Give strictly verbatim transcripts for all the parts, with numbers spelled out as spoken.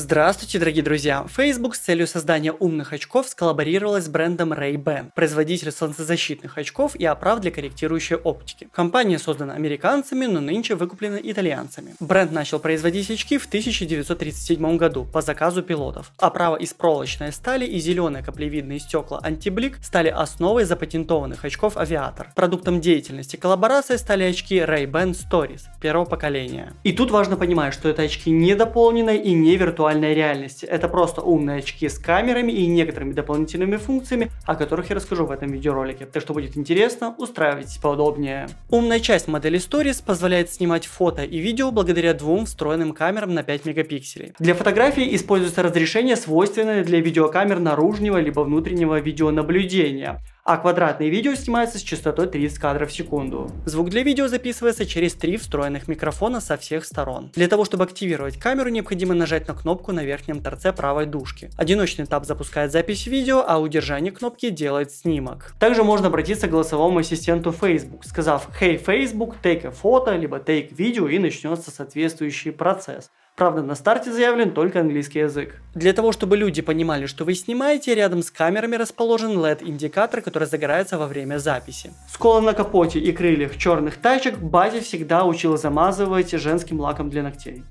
Здравствуйте, дорогие друзья! Facebook с целью создания умных очков сколлаборировалась с брендом Ray-Ban, производитель солнцезащитных очков и оправ для корректирующей оптики. Компания создана американцами, но нынче выкуплена итальянцами. Бренд начал производить очки в тысяча девятьсот тридцать седьмом году по заказу пилотов. Оправа из проволочной стали и зеленые каплевидные стекла антиблик стали основой запатентованных очков Aviator. Продуктом деятельности коллаборации стали очки Ray-Ban Stories первого поколения. И тут важно понимать, что это очки не дополненной и не виртуальной реальности. Это просто умные очки с камерами и некоторыми дополнительными функциями, о которых я расскажу в этом видеоролике. Так что будет интересно, устраивайтесь поудобнее. Умная часть модели Stories позволяет снимать фото и видео благодаря двум встроенным камерам на пять мегапикселей. Для фотографии используется разрешение, свойственное для видеокамер наружного либо внутреннего видеонаблюдения, а квадратные видео снимаются с частотой тридцать кадров в секунду. Звук для видео записывается через три встроенных микрофона со всех сторон. Для того, чтобы активировать камеру, необходимо нажать на кнопку на верхнем торце правой дужки. Одиночный тап запускает запись видео, а удержание кнопки делает снимок. Также можно обратиться к голосовому ассистенту Facebook, сказав «Hey Facebook, take a photo» либо «Take video» и начнется соответствующий процесс. Правда, на старте заявлен только английский язык. Для того, чтобы люди понимали, что вы снимаете, рядом с камерами расположен эл и ди-индикатор, который загорается во время записи. Сколы на капоте и крыльях черных тачек Бази всегда учила замазывать женским лаком для ногтей.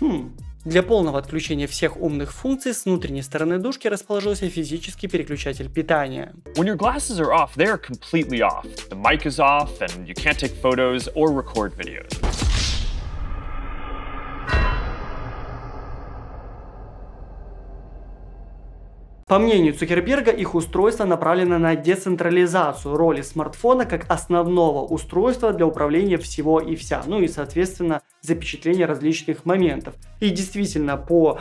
Хм... Для полного отключения всех умных функций с внутренней стороны дужки расположился физический переключатель питания. По мнению Цукерберга, их устройство направлено на децентрализацию роли смартфона как основного устройства для управления всего и вся, ну и, соответственно, запечатления различных моментов. И действительно, по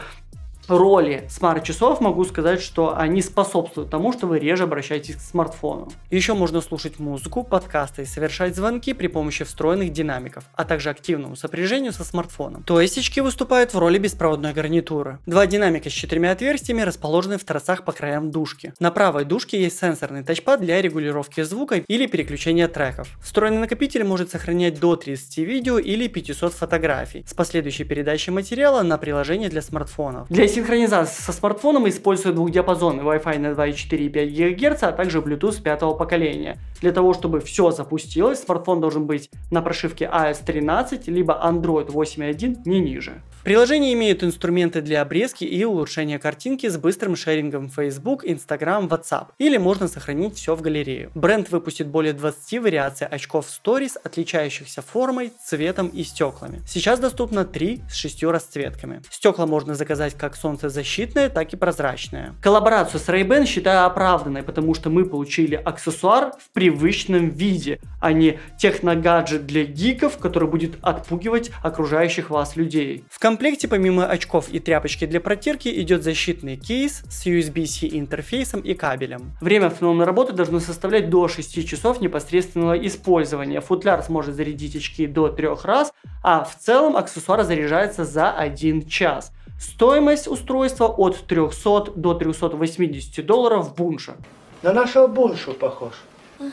роли смарт-часов могу сказать, что они способствуют тому, что вы реже обращаетесь к смартфону. Еще можно слушать музыку, подкасты и совершать звонки при помощи встроенных динамиков, а также активному сопряжению со смартфоном. То есть очки выступают в роли беспроводной гарнитуры. Два динамика с четырьмя отверстиями расположены в торцах по краям дужки. На правой дужке есть сенсорный тачпад для регулировки звука или переключения треков. Встроенный накопитель может сохранять до тридцати видео или пятисот фотографий с последующей передачей материала на приложение для смартфонов. Для синхронизации со смартфоном используют двухдиапазонный Wi-Fi на два и четыре и пять гигагерц, а также Bluetooth пятого поколения. Для того, чтобы все запустилось, смартфон должен быть на прошивке ай о эс тринадцать, либо Android восемь точка один, не ниже. Приложение имеет инструменты для обрезки и улучшения картинки с быстрым шерингом Facebook, Instagram, WhatsApp, или можно сохранить все в галерею. Бренд выпустит более двадцати вариаций очков Stories, отличающихся формой, цветом и стеклами. Сейчас доступно три с шестью расцветками. Стекла можно заказать как солнцезащитное, так и прозрачное. Коллаборацию с Ray-Ban считаю оправданной, потому что мы получили аксессуар в привычном виде, а не техногаджет для гиков, который будет отпугивать окружающих вас людей. В комплекте помимо очков и тряпочки для протирки идет защитный кейс с ю эс би-C интерфейсом и кабелем. Время автономной работы должно составлять до шести часов непосредственного использования. Футляр сможет зарядить очки до трех раз, а в целом аксессуар заряжается за один час. Стоимость устройства от трёхсот до трёхсот восьмидесяти долларов бунша. На нашего буншу похож. Ага.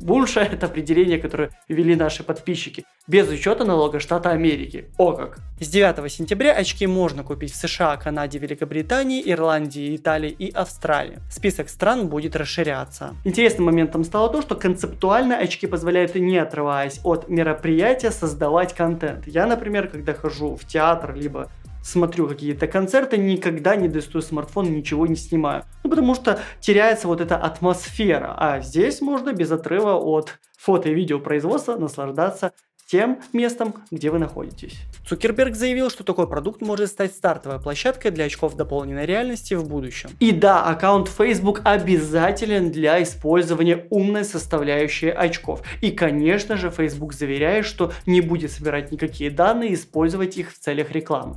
Бунша — это определение, которое ввели наши подписчики, без учета налога штата Америки. О как! С девятого сентября очки можно купить в США, Канаде, Великобритании, Ирландии, Италии и Австралии. Список стран будет расширяться. Интересным моментом стало то, что концептуально очки позволяют, не отрываясь от мероприятия, создавать контент. Я, например, когда хожу в театр, либо смотрю какие-то концерты, никогда не достаю смартфон, ничего не снимаю. Ну, потому что теряется вот эта атмосфера. А здесь можно без отрыва от фото и видеопроизводства наслаждаться тем местом, где вы находитесь. Цукерберг заявил, что такой продукт может стать стартовой площадкой для очков дополненной реальности в будущем. И да, аккаунт Facebook обязателен для использования умной составляющей очков. И, конечно же, Facebook заверяет, что не будет собирать никакие данные и использовать их в целях рекламы.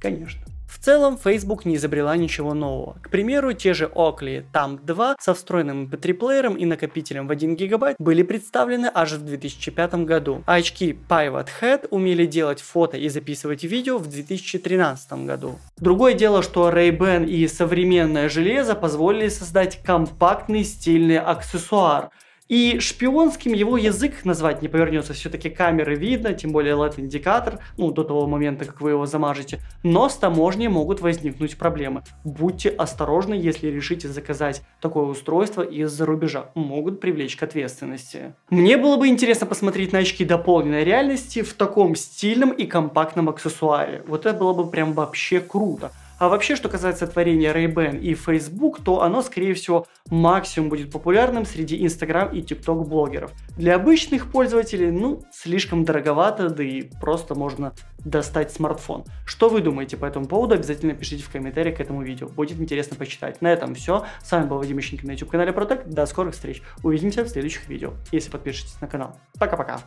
Конечно. В целом, Facebook не изобрела ничего нового. К примеру, те же Oakley Tamp два со встроенным эм пэ три плеером и накопителем в один гигабайт были представлены аж в две тысячи пятом году, а очки Pivot Head умели делать фото и записывать видео в две тысячи тринадцатом году. Другое дело, что Ray-Ban и современное железо позволили создать компактный стильный аксессуар. И шпионским его язык назвать не повернется, все-таки камеры видно, тем более эл и ди-индикатор, ну, до того момента, как вы его замажете. Но с таможней могут возникнуть проблемы. Будьте осторожны, если решите заказать такое устройство из-за рубежа. Могут привлечь к ответственности. Мне было бы интересно посмотреть на очки дополненной реальности в таком стильном и компактном аксессуаре. Вот это было бы прям вообще круто. А вообще, что касается творения Ray-Ban и Facebook, то оно, скорее всего, максимум будет популярным среди Instagram и TikTok блогеров. Для обычных пользователей, ну, слишком дороговато, да и просто можно достать смартфон. Что вы думаете по этому поводу, обязательно пишите в комментариях к этому видео. Будет интересно почитать. На этом все. С вами был Вадим Ищенко на YouTube-канале Протек. До скорых встреч. Увидимся в следующих видео, если подпишитесь на канал. Пока-пока.